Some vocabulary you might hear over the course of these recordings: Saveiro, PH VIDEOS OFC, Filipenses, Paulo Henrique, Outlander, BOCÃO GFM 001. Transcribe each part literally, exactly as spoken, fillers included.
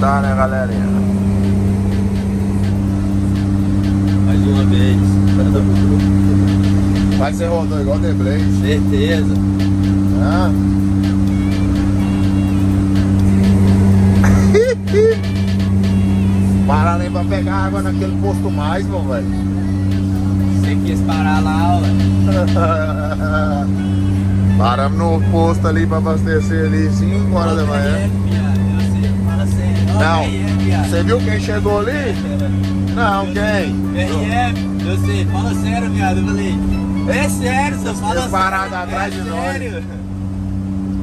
aproveitar, né, galerinha? Mais uma vez. Vai que você rodou igual o The Blade. Certeza. Ah. Parar nem pra pegar água naquele posto mais, meu velho. Você quis parar lá, velho. Paramos no posto ali pra abastecer ali cinco horas da manhã. Não, você viu quem chegou ali? Não, quem? R F, eu sei, fala sério, viado. Eu falei, é sério, você fala sério. Parado atrás de nós.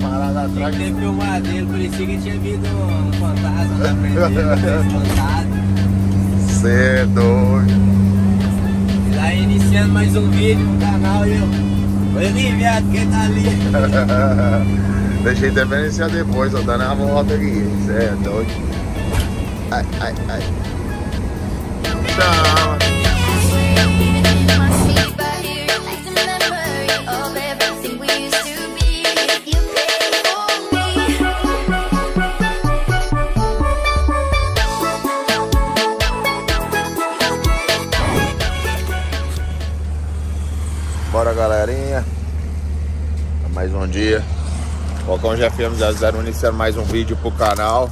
Parado atrás de nós. Tem que ter filmado dele, parecia que tinha vindo um fantasma na frente dele. Você é doido. E lá iniciando mais um vídeo no canal, eu. Olha ali, viado, quem tá ali? Deixei até iniciar depois, ó, dando a volta aqui. Cê é doido. Ai, ai, ai. Tchau. Bora, galerinha, mais um dia. Falcão G F M zero zero um iniciando mais um vídeo pro canal.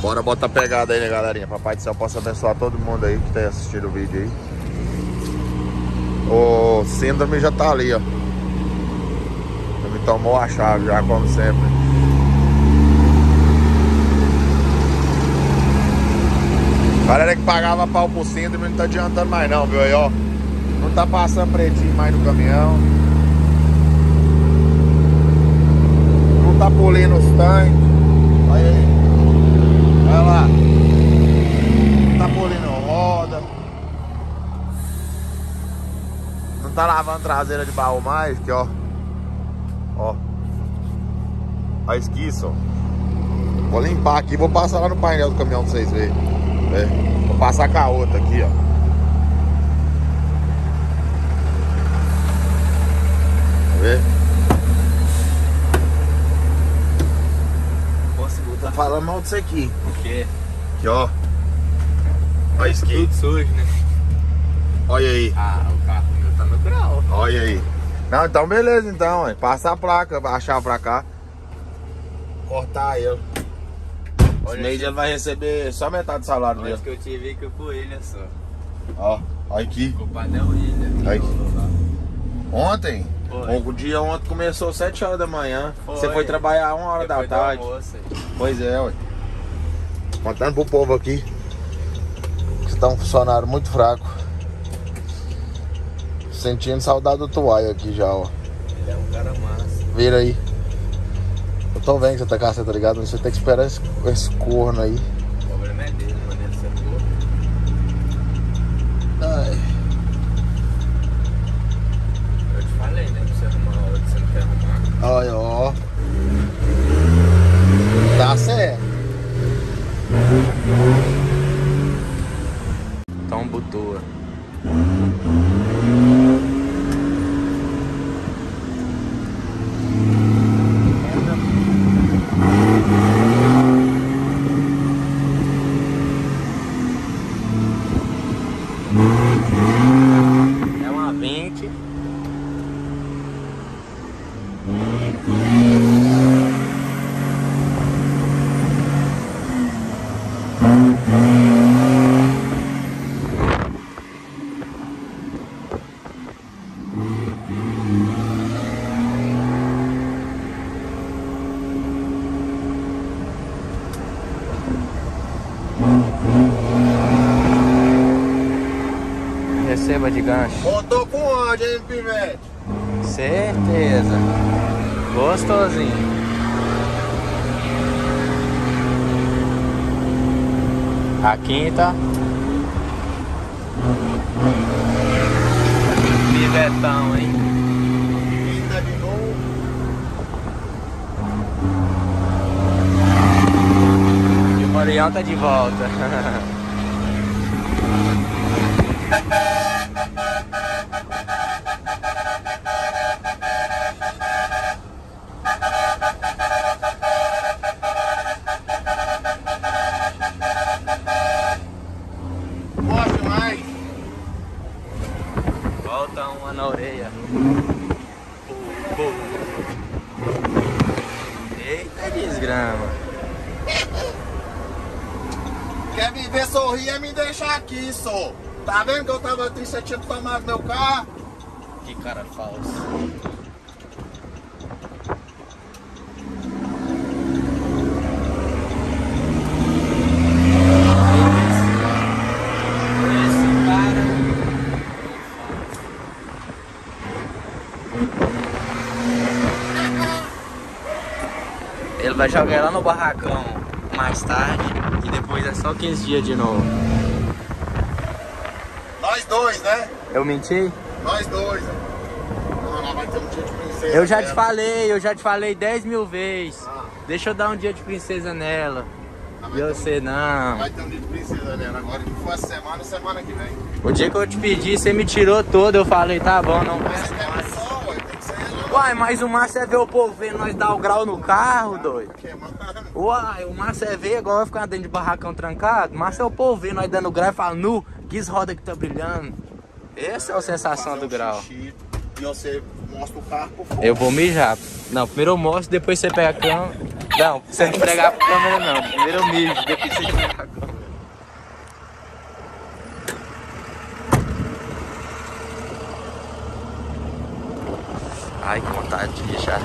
Bora botar pegada aí, né, galerinha? Papai do céu possa abençoar todo mundo aí que tem assistido o vídeo aí. O síndrome já tá ali, ó. Ele me tomou a chave já, como sempre. Galera que pagava pau pro síndrome não tá adiantando mais não, viu aí, ó. Não tá passando pretinho mais no caminhão. Não tá polindo os tanques. Olha aí. Olha lá. Não tá polindo roda. Não tá lavando traseira de baú mais. Que ó. Ó. A esquiça, ó. Vou limpar aqui. Vou passar lá no painel do caminhão pra vocês verem. É. Vou passar com a outra aqui, ó. Tô falando mal disso aqui. O quê? Aqui, ó. Olha isso aqui. Tudo sujo, né? Olha aí. Ah, o carro meu tá no grau. Olha aí. Não, então beleza então, hein? Passa a placa, achar pra cá. Cortar ele. Esse mês ele vai receber só metade do salário dele. Mas que eu tive que eu fui ele só. Ó, olha aqui. O culpado é o Ilha. Aí. Ontem? Foi. O dia ontem começou sete horas da manhã. Foi. Você foi trabalhar uma hora depois da tarde. Almoço, pois é, ué. Contando pro povo aqui que tá um funcionário muito fraco. Sentindo saudade do Tuai aqui já, ó. Ele é um cara massa. Vira aí. Eu tô vendo que você tá caceta, tá ligado? Mas você tem que esperar esse, esse corno aí. O problema é dele, mano. Ele é corno. Ai. Olha, ó. Tá certo. Tão botua. É uma vinte. Receba de gancho. Voltou com onde, hein, Pivete? Certeza. Gostosinho. A quinta. Pivetão, hein? Quinta de novo. E o Marião tá de volta. na orelha. Eita desgrama. Quer me ver sorrir e me deixar aqui, só. Tá vendo que eu tava triste, você tinha tomado meu carro? Que cara falso. Ele vai jogar lá no barracão mais tarde e depois é só quinze dias de novo. Nós dois, né? Eu menti? Nós dois. Não, não vai ter um dia de princesa. Eu já nela. te falei, eu já te falei dez mil vezes. Ah. Deixa eu dar um dia de princesa nela. E eu sei, não. Vai ter um dia de princesa nela agora. Não foi essa semana, semana que vem. O dia que eu te pedi, você me tirou todo. Eu falei, tá bom, não. Mas é mais só, ué. Tem que ser resolvido. Uai, mas o Márcio é ver o povo vendo nós dar o grau no carro, doido. Uai, o Márcio é ver, igual vai ficar dentro de barracão trancado. O Márcio é o povo vendo nós dando grau e fala, nu, que roda que tá brilhando. Essa é a sensação do grau. Xixi, e você mostra o carro por fora. Eu vou mijar. Não, primeiro eu mostro, depois você pega a câmera. Não, você não pregar pra câmera não. Primeiro eu mijo, depois você pega a câmera. Ai, que vontade de mijar.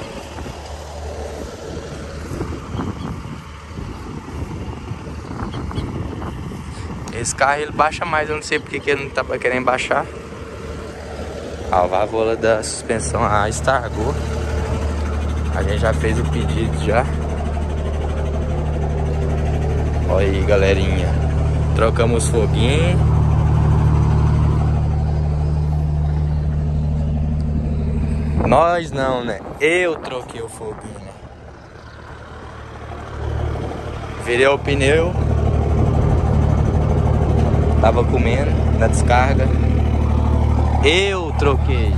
Esse carro ele baixa mais, eu não sei porque que ele não tá querendo baixar. A válvula da suspensão a estragou. A gente já fez o pedido já. Olha aí, galerinha. Trocamos os foguinhos. Nós não, né? Eu troquei o foguinho. Virei o pneu. Tava comendo na descarga. Eu troquei.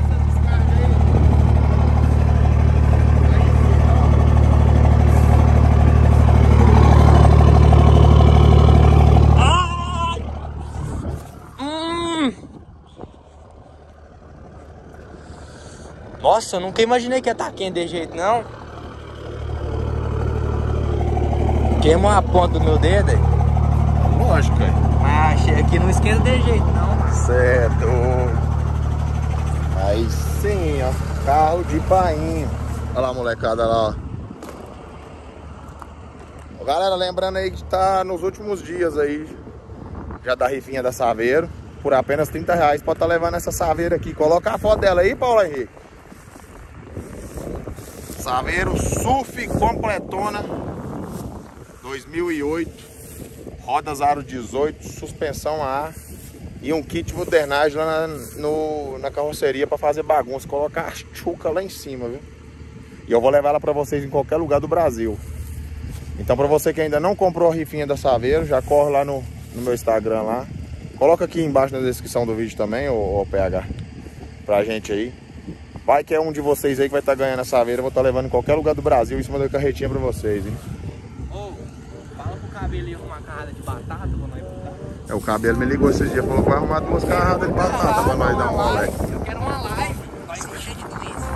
Ah! Hum! Nossa, eu nunca imaginei que ia estar quente de jeito não. Queimou a ponta do meu dedo aí. Lógico, cara. Ah, achei aqui, não esquenta de jeito não. Certo. Aí sim, ó. Carro de painho. Olha lá a molecada lá, ó. Galera, lembrando aí que tá nos últimos dias aí já da rifinha da Saveiro. Por apenas trinta reais pode tá levando essa Saveiro aqui. Coloca a foto dela aí, Paulo Henrique. Saveiro Surf Completona dois mil e oito. Rodas aro dezoito, suspensão A e um kit modernagem lá na, no, na carroceria para fazer bagunça, colocar a chuca lá em cima, viu? E eu vou levar ela para vocês em qualquer lugar do Brasil. Então para você que ainda não comprou a rifinha da Saveiro, já corre lá no, no meu Instagram lá. Coloca aqui embaixo na descrição do vídeo também, ô, ô P H, pra gente aí. Vai que é um de vocês aí que vai estar tá ganhando a Saveiro, eu vou estar tá levando em qualquer lugar do Brasil em cima da carretinha para vocês, hein? Cabelo ia arrumar carrada de batata pra nós botar. É, o cabelo me ligou esses dias, falou que vai arrumar duas carradas de batata pra nós dar um rolê. Eu quero uma live, nós vai encher de doença.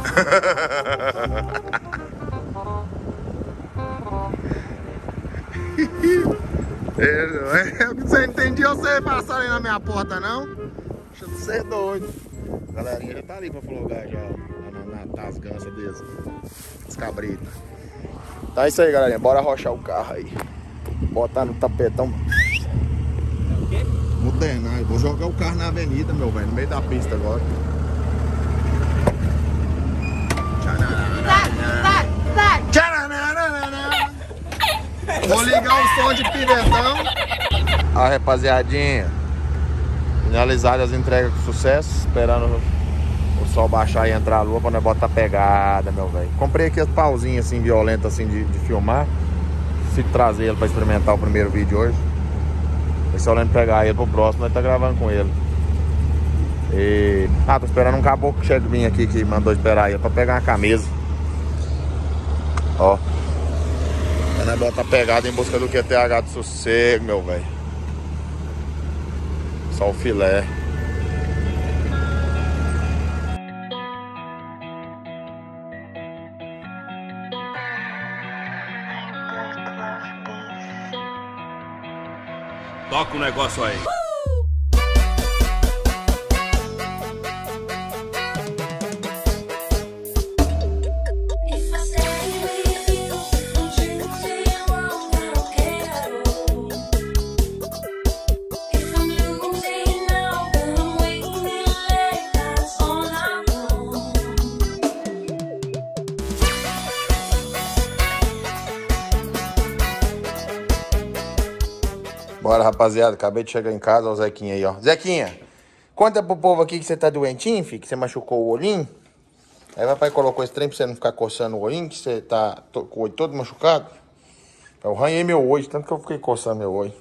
É, eu não entendi você passar ali na minha porta, não? Deixa de ser doido. A galerinha já tá ali pra flogar já, na, na, nas ganças deles, as cabritas. Tá isso aí, galerinha, bora arrochar o carro aí. Botar no tapetão. É o quê? Modernagem. Vou jogar o carro na avenida, meu velho. No meio da pista agora. Vou ligar o som de pivetão. Ó, rapaziadinha. Finalizadas as entregas com sucesso. Esperando o sol baixar e entrar a lua pra nós botar pegada, meu velho. Comprei aqui as pauzinhas assim, violentas assim, de, de filmar. Preciso trazer ele para experimentar o primeiro vídeo hoje. Vou só olhando pegar ele pro próximo, nós tá gravando com ele. E... Ah, tô esperando um caboclo que chega de mim aqui, que mandou esperar ele para pegar uma camisa. Ó. Aí nós bota pegada em busca do Q T H de sossego, meu velho. Só o filé. Toca um negócio aí. Bora, rapaziada. Acabei de chegar em casa. Olha o Zequinha aí, ó. Zequinha, conta pro povo aqui que você tá doentinho, filho, que você machucou o olhinho. Aí o papai colocou esse trem pra você não ficar coçando o olhinho, que você tá com o olho todo machucado. Eu ranhei meu olho, tanto que eu fiquei coçando meu olho.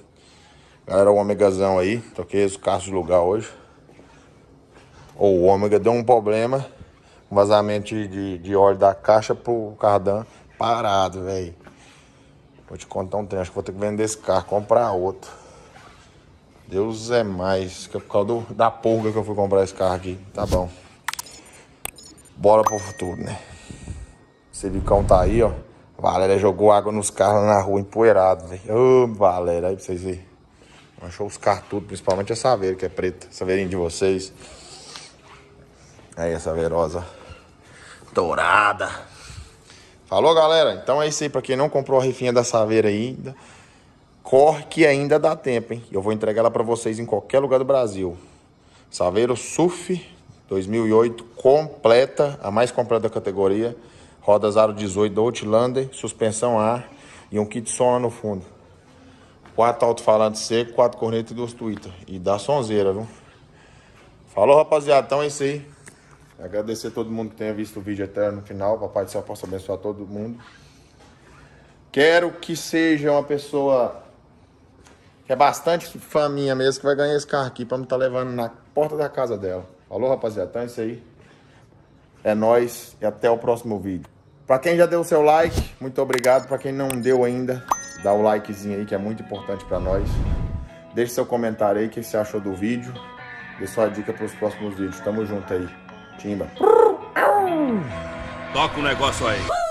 Galera, o ômegazão aí. Toquei os carros do lugar hoje. O ômega deu um problema. Um vazamento de, de óleo da caixa pro cardan parado, velho. Vou te contar um trem, acho que vou ter que vender esse carro, comprar outro. Deus é mais, que é por causa do, da pulga que eu fui comprar esse carro aqui. Tá bom. Bora pro futuro, né? O silicão tá aí, ó. Valéria jogou água nos carros na rua, empoeirado, velho. Ô, Valéria, aí pra vocês verem. Achou os carros tudo, principalmente a Saveiro, que é preta. Saveirinho de vocês. Aí, a Saveirosa. Dourada. Falou, galera? Então é isso aí. Pra quem não comprou a rifinha da Saveiro ainda, corre que ainda dá tempo, hein? Eu vou entregar ela pra vocês em qualquer lugar do Brasil. Saveiro Surf dois mil e oito, completa, a mais completa da categoria. Rodas aro dezoito da Outlander, suspensão ar e um kit som lá no fundo. Quatro alto-falantes seco, quatro cornetas e duas twitter. E dá sonzeira, viu? Falou, rapaziada. Então é isso aí. Agradecer a todo mundo que tenha visto o vídeo até no final. Papai do céu possa abençoar todo mundo. Quero que seja uma pessoa que é bastante fã minha mesmo, que vai ganhar esse carro aqui pra me estar levando na porta da casa dela. Falou, rapaziada? Então é isso aí. É nóis e até o próximo vídeo. Pra quem já deu o seu like, muito obrigado. Pra quem não deu ainda, dá o likezinho aí que é muito importante pra nós. Deixe seu comentário aí o que você achou do vídeo. Dê sua dica pros próximos vídeos. Tamo junto aí. Timba. Toca um negócio aí.